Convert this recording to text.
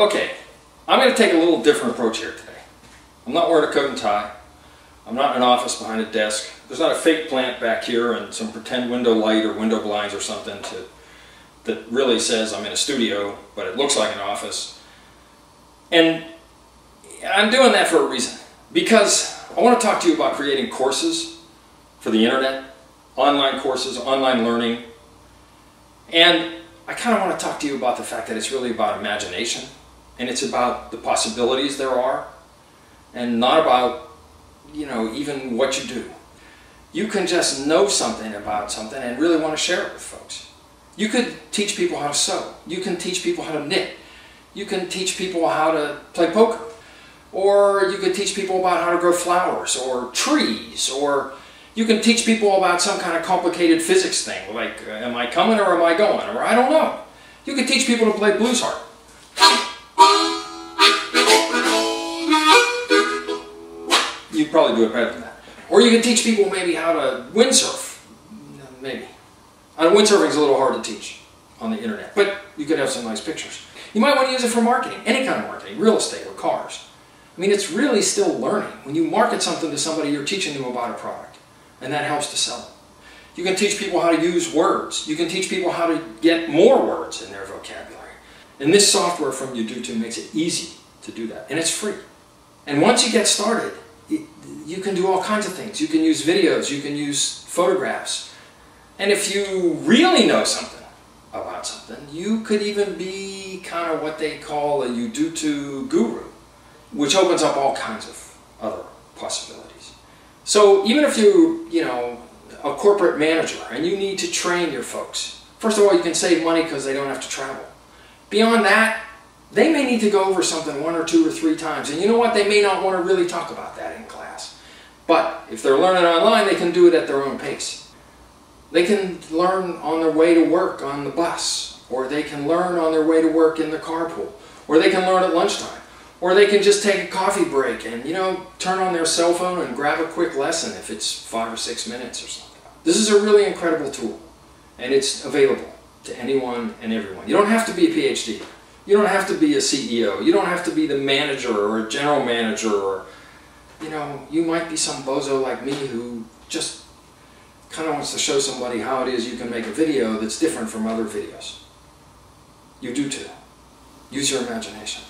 Okay, I'm going to take a little different approach here today. I'm not wearing a coat and tie. I'm not in an office behind a desk. There's not a fake plant back here and some pretend window light or window blinds or something that really says I'm in a studio, but it looks like an office. And I'm doing that for a reason, because I want to talk to you about creating courses for the internet, online courses, online learning. And I kind of want to talk to you about the fact that it's really about imagination, and it's about the possibilities there are, and not about, you know, even what you do. You can just know something about something and really want to share it with folks. You could teach people how to sew. You can teach people how to knit. You can teach people how to play poker. Or you could teach people about how to grow flowers or trees, or you can teach people about some kind of complicated physics thing, like am I coming or am I going, or I don't know. You can teach people to play blues harp. You probably do it better than that. Or you can teach people maybe how to windsurf. Maybe. I know windsurfing is a little hard to teach on the internet, but you could have some nice pictures. You might want to use it for marketing, any kind of marketing, real estate or cars. I mean, it's really still learning. When you market something to somebody, you're teaching them about a product, and that helps to sell them. You can teach people how to use words. You can teach people how to get more words in their vocabulary. And this software from Udutu makes it easy to do that, and it's free. And once you get started, you can do all kinds of things. You can use videos, you can use photographs. And if you really know something about something, you could even be kind of what they call a Udutu guru, which opens up all kinds of other possibilities. So even if you're a corporate manager and you need to train your folks, first of all, you can save money because they don't have to travel. Beyond that, they may need to go over something one or two or three times, and you know what, they may not want to really talk about that in class. But if they're learning online, they can do it at their own pace. They can learn on their way to work on the bus, or they can learn on their way to work in the carpool, or they can learn at lunchtime. Or they can just take a coffee break and, you know, turn on their cell phone and grab a quick lesson if it's 5 or 6 minutes or something. This is a really incredible tool, and it's available to anyone and everyone. You don't have to be a PhD. You don't have to be a CEO. You don't have to be the manager or a general manager, or, you know, you might be some bozo like me who just kind of wants to show somebody how it is you can make a video that's different from other videos. Udutu. Use your imagination.